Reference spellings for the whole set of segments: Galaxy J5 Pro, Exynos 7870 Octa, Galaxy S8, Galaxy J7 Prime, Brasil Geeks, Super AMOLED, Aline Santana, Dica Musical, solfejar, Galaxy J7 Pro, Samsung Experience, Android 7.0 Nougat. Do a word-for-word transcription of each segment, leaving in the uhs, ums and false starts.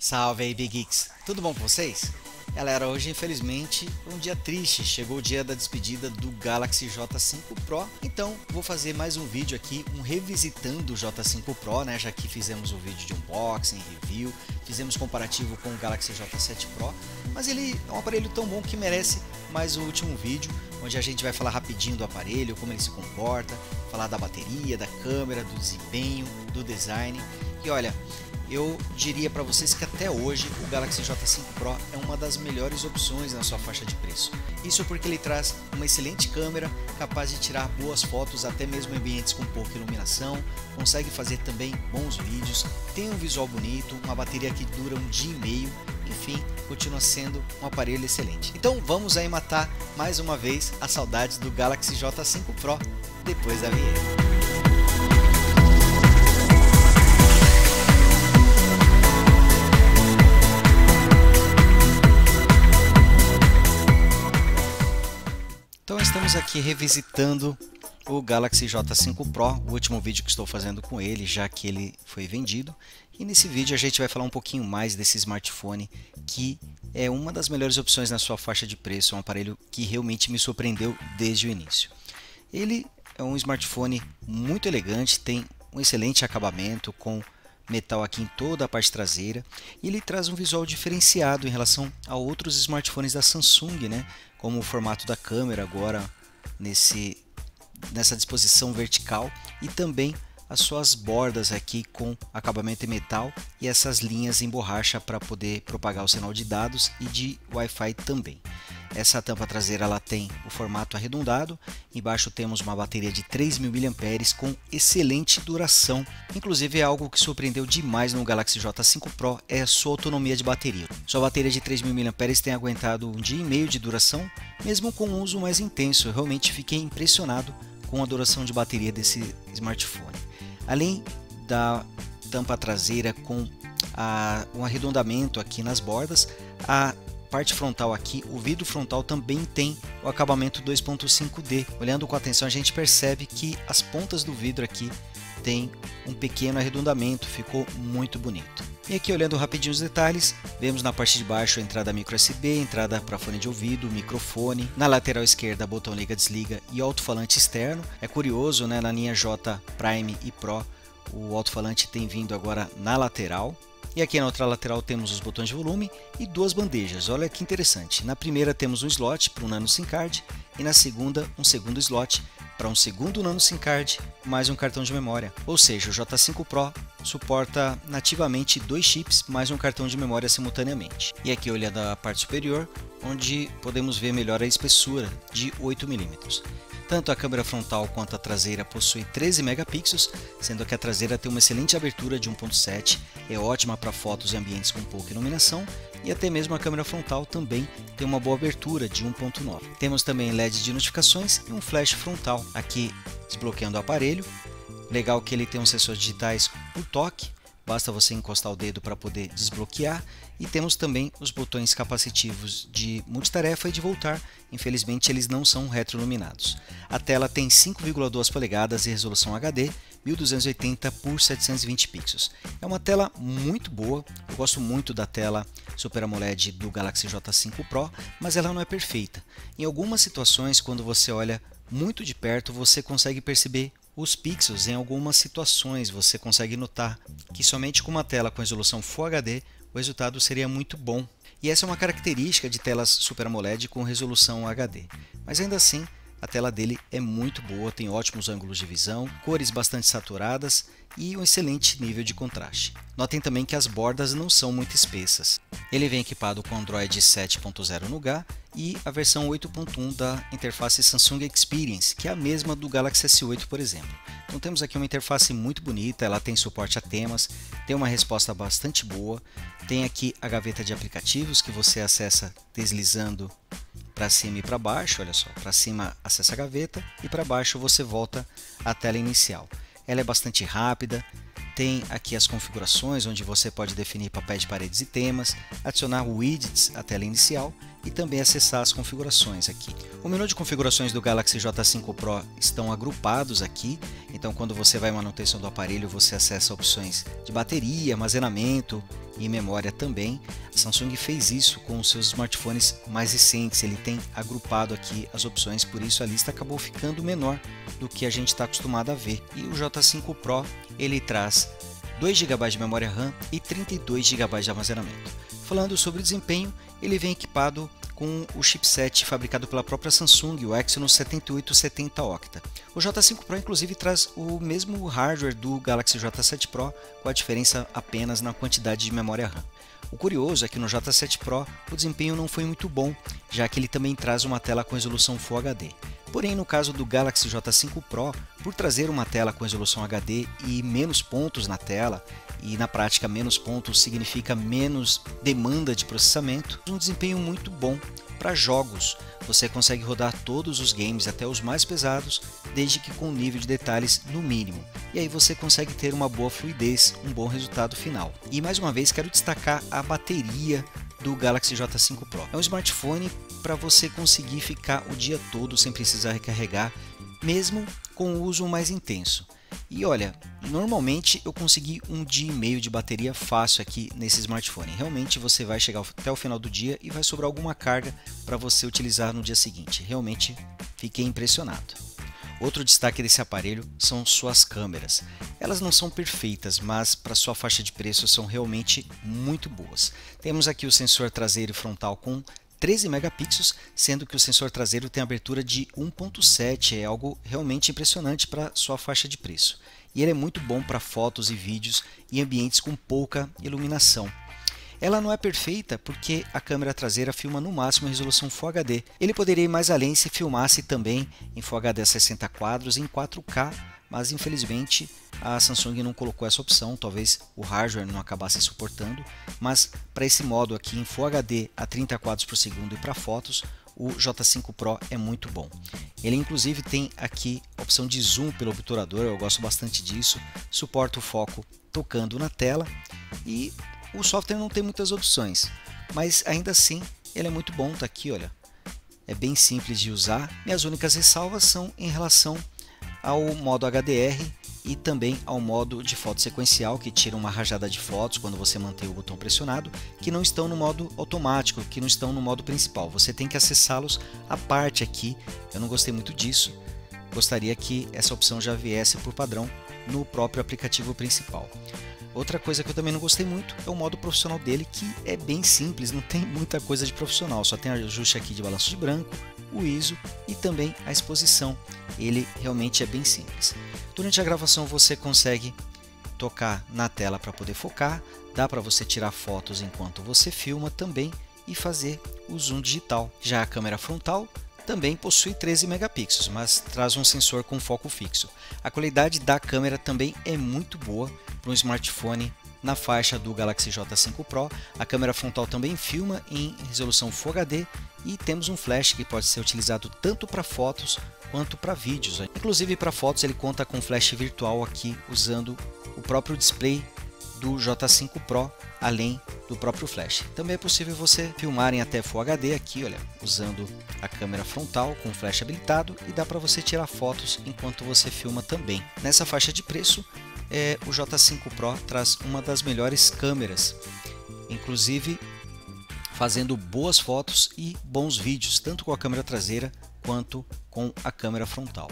Salve aí, Big Geeks! Tudo bom com vocês? Galera, hoje infelizmente é um dia triste, chegou o dia da despedida do Galaxy J cinco Pro, então vou fazer mais um vídeo aqui, um revisitando o J cinco Pro, né? Já que fizemos um vídeo de unboxing, review, fizemos comparativo com o Galaxy J sete Pro, mas ele é um aparelho tão bom que merece mais um último vídeo, onde a gente vai falar rapidinho do aparelho, como ele se comporta, falar da bateria, da câmera, do desempenho, do design, e olha... Eu diria para vocês que até hoje o Galaxy J cinco Pro é uma das melhores opções na sua faixa de preço. Isso porque ele traz uma excelente câmera, capaz de tirar boas fotos até mesmo em ambientes com pouca iluminação, consegue fazer também bons vídeos, tem um visual bonito, uma bateria que dura um dia e meio, enfim, continua sendo um aparelho excelente. Então vamos aí matar mais uma vez a saudade do Galaxy J cinco Pro depois da vinheta. Então estamos aqui revisitando o Galaxy J cinco Pro, o último vídeo que estou fazendo com ele, já que ele foi vendido. E nesse vídeo a gente vai falar um pouquinho mais desse smartphone, que é uma das melhores opções na sua faixa de preço, um aparelho que realmente me surpreendeu desde o início. Ele é um smartphone muito elegante, tem um excelente acabamento com metal aqui em toda a parte traseira, e ele traz um visual diferenciado em relação a outros smartphones da Samsung, né? Como o formato da câmera agora nesse, nessa disposição vertical, e também as suas bordas aqui com acabamento em metal e essas linhas em borracha para poder propagar o sinal de dados e de Wi-Fi também. Essa tampa traseira ela tem o formato arredondado, embaixo temos uma bateria de três mil miliampères-hora com excelente duração. Inclusive é algo que surpreendeu demais no Galaxy J cinco Pro, é a sua autonomia de bateria. Sua bateria de três mil miliampères-hora tem aguentado um dia e meio de duração, mesmo com um uso mais intenso. Eu realmente fiquei impressionado com a duração de bateria desse smartphone. Além da tampa traseira com a, um arredondamento aqui nas bordas, a parte frontal aqui, o vidro frontal também tem o acabamento dois ponto cinco D. Olhando com atenção a gente percebe que as pontas do vidro aqui tem um pequeno arredondamento, ficou muito bonito. E aqui olhando rapidinho os detalhes, vemos na parte de baixo a entrada micro U S B, entrada para fone de ouvido, microfone, na lateral esquerda botão liga-desliga e alto-falante externo. É curioso, né? Na linha J Prime e Pro o alto-falante tem vindo agora na lateral. E aqui na outra lateral temos os botões de volume e duas bandejas, olha que interessante. Na primeira temos um slot para um nano SIM card e na segunda um segundo slot para um segundo nano SIM card mais um cartão de memória. Ou seja, o J cinco Pro suporta nativamente dois chips mais um cartão de memória simultaneamente. E aqui olhando a parte superior, onde podemos ver melhor a espessura de oito milímetros. Tanto a câmera frontal quanto a traseira possui treze megapixels, sendo que a traseira tem uma excelente abertura de um ponto sete, é ótima para fotos em ambientes com pouca iluminação, e até mesmo a câmera frontal também tem uma boa abertura de um ponto nove. Temos também L E D de notificações e um flash frontal aqui desbloqueando o aparelho. Legal que ele tem uns sensores digitais por toque, basta você encostar o dedo para poder desbloquear, e temos também os botões capacitivos de multitarefa e de voltar, infelizmente eles não são retroiluminados. A tela tem cinco vírgula duas polegadas e resolução H D, mil duzentos e oitenta por setecentos e vinte pixels. É uma tela muito boa, eu gosto muito da tela Super AMOLED do Galaxy J cinco Pro, mas ela não é perfeita. Em algumas situações, quando você olha muito de perto, você consegue perceber os pixels. Em algumas situações você consegue notar que somente com uma tela com resolução Full H D o resultado seria muito bom. E essa é uma característica de telas Super AMOLED com resolução H D. Mas ainda assim, a tela dele é muito boa, tem ótimos ângulos de visão, cores bastante saturadas e um excelente nível de contraste. Notem também que as bordas não são muito espessas. Ele vem equipado com Android sete ponto zero Nougat e a versão oito ponto um da interface Samsung Experience, que é a mesma do Galaxy S oito, por exemplo. Então temos aqui uma interface muito bonita, ela tem suporte a temas, tem uma resposta bastante boa, tem aqui a gaveta de aplicativos que você acessa deslizando para cima e para baixo, olha só, para cima acessa a gaveta e para baixo você volta à tela inicial. Ela é bastante rápida, tem aqui as configurações onde você pode definir papéis de paredes e temas, adicionar widgets à tela inicial e também acessar as configurações aqui. O menu de configurações do Galaxy J cinco Pro estão agrupados aqui, então quando você vai à manutenção do aparelho você acessa opções de bateria, armazenamento e memória também. A Samsung fez isso com os seus smartphones mais recentes, ele tem agrupado aqui as opções, por isso a lista acabou ficando menor do que a gente está acostumado a ver. E o J cinco Pro ele traz dois gigabytes de memória RAM e trinta e dois gigabytes de armazenamento. Falando sobre o desempenho, ele vem equipado com o chipset fabricado pela própria Samsung, o Exynos setenta e oito setenta Octa. O J cinco Pro inclusive traz o mesmo hardware do Galaxy J sete Pro, com a diferença apenas na quantidade de memória RAM. O curioso é que no J sete Pro o desempenho não foi muito bom, já que ele também traz uma tela com resolução Full H D. Porém, no caso do Galaxy J cinco Pro, por trazer uma tela com resolução H D e menos pontos na tela, e na prática menos pontos significa menos demanda de processamento, um desempenho muito bom para jogos. Você consegue rodar todos os games, até os mais pesados, desde que com um nível de detalhes no mínimo. E aí você consegue ter uma boa fluidez, um bom resultado final. E mais uma vez quero destacar a bateria do Galaxy J cinco Pro. É um smartphone para você conseguir ficar o dia todo sem precisar recarregar, mesmo com o uso mais intenso. E olha, normalmente eu consegui um dia e meio de bateria fácil aqui nesse smartphone. Realmente você vai chegar até o final do dia e vai sobrar alguma carga para você utilizar no dia seguinte. Realmente fiquei impressionado. Outro destaque desse aparelho são suas câmeras. Elas não são perfeitas, mas para sua faixa de preço são realmente muito boas. Temos aqui o sensor traseiro e frontal com treze megapixels, sendo que o sensor traseiro tem abertura de um ponto sete, é algo realmente impressionante para sua faixa de preço. E ele é muito bom para fotos e vídeos em ambientes com pouca iluminação. Ela não é perfeita porque a câmera traseira filma no máximo a resolução Full H D. Ele poderia ir mais além se filmasse também em Full H D a sessenta quadros em quatro K, mas infelizmente a Samsung não colocou essa opção, talvez o hardware não acabasse suportando, mas para esse modo aqui em Full H D a trinta quadros por segundo e para fotos, o J cinco Pro é muito bom. Ele inclusive tem aqui a opção de zoom pelo obturador, eu gosto bastante disso, suporta o foco tocando na tela e o software não tem muitas opções, mas ainda assim ele é muito bom, tá aqui, olha, é bem simples de usar. Minhas únicas ressalvas são em relação ao modo H D R e também ao modo de foto sequencial, que tira uma rajada de fotos quando você mantém o botão pressionado, que não estão no modo automático, que não estão no modo principal. Você tem que acessá-los à parte aqui, eu não gostei muito disso, gostaria que essa opção já viesse por padrão no próprio aplicativo principal. Outra coisa que eu também não gostei muito é o modo profissional dele, que é bem simples, não tem muita coisa de profissional, só tem ajuste aqui de balanço de branco, o I S O e também a exposição. Ele realmente é bem simples. Durante a gravação você consegue tocar na tela para poder focar, dá para você tirar fotos enquanto você filma também e fazer o zoom digital. Já a câmera frontal também possui treze megapixels, mas traz um sensor com foco fixo. A qualidade da câmera também é muito boa para um smartphone na faixa do Galaxy J cinco Pro. A câmera frontal também filma em resolução Full H D e temos um flash que pode ser utilizado tanto para fotos quanto para vídeos. Inclusive para fotos ele conta com flash virtual aqui usando o próprio display do J cinco Pro, além do próprio flash. Também é possível você filmar em até Full H D aqui, olha, usando a câmera frontal com o flash habilitado, e dá para você tirar fotos enquanto você filma também. Nessa faixa de preço, É, o J cinco Pro traz uma das melhores câmeras, inclusive fazendo boas fotos e bons vídeos, tanto com a câmera traseira quanto com a câmera frontal.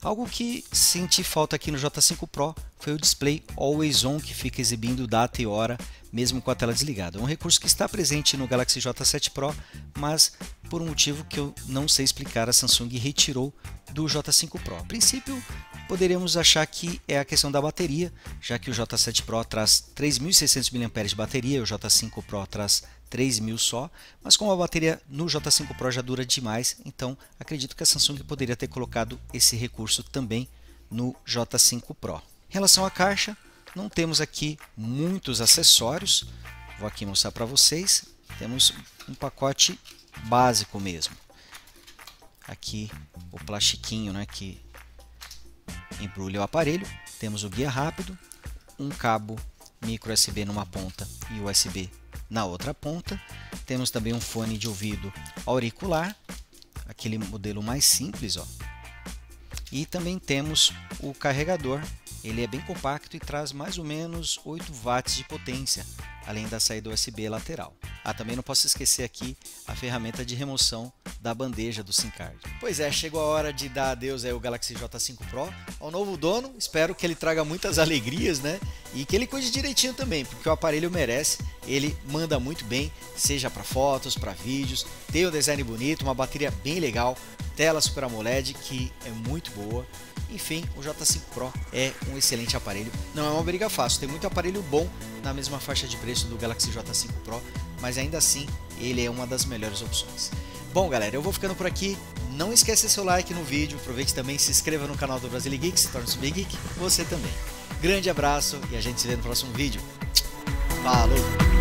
Algo que senti falta aqui no J cinco Pro foi o display Always On, que fica exibindo data e hora, mesmo com a tela desligada. É um recurso que está presente no Galaxy J sete Pro, mas por um motivo que eu não sei explicar, a Samsung retirou do J cinco Pro. A princípio, poderíamos achar que é a questão da bateria, já que o J sete Pro traz três mil e seiscentos miliampères-hora de bateria, e o J cinco Pro traz três mil só, mas como a bateria no J cinco Pro já dura demais, então acredito que a Samsung poderia ter colocado esse recurso também no J cinco Pro. Em relação à caixa, não temos aqui muitos acessórios, vou aqui mostrar para vocês, temos um pacote básico mesmo, aqui o plastiquinho, né, que embrulha o aparelho, temos o guia rápido, um cabo micro U S B numa ponta e U S B na outra ponta. Temos também um fone de ouvido auricular, aquele modelo mais simples, ó. E também temos o carregador, ele é bem compacto e traz mais ou menos oito watts de potência, além da saída U S B lateral. Ah, também não posso esquecer aqui a ferramenta de remoção da bandeja do SIM card. Pois é, chegou a hora de dar adeus aí ao Galaxy J cinco Pro, ao novo dono. Espero que ele traga muitas alegrias, né? E que ele cuide direitinho também, porque o aparelho merece. Ele manda muito bem, seja para fotos, para vídeos. Tem um design bonito, uma bateria bem legal, tela Super AMOLED que é muito boa. Enfim, o J cinco Pro é um excelente aparelho. Não é uma briga fácil, tem muito aparelho bom na mesma faixa de preço do Galaxy J cinco Pro, mas ainda assim ele é uma das melhores opções. Bom, galera, eu vou ficando por aqui. Não esqueça seu like no vídeo, aproveite também, se inscreva no canal do Brasil Geeks, torne-se Big Geek, você também. Grande abraço e a gente se vê no próximo vídeo. Falou!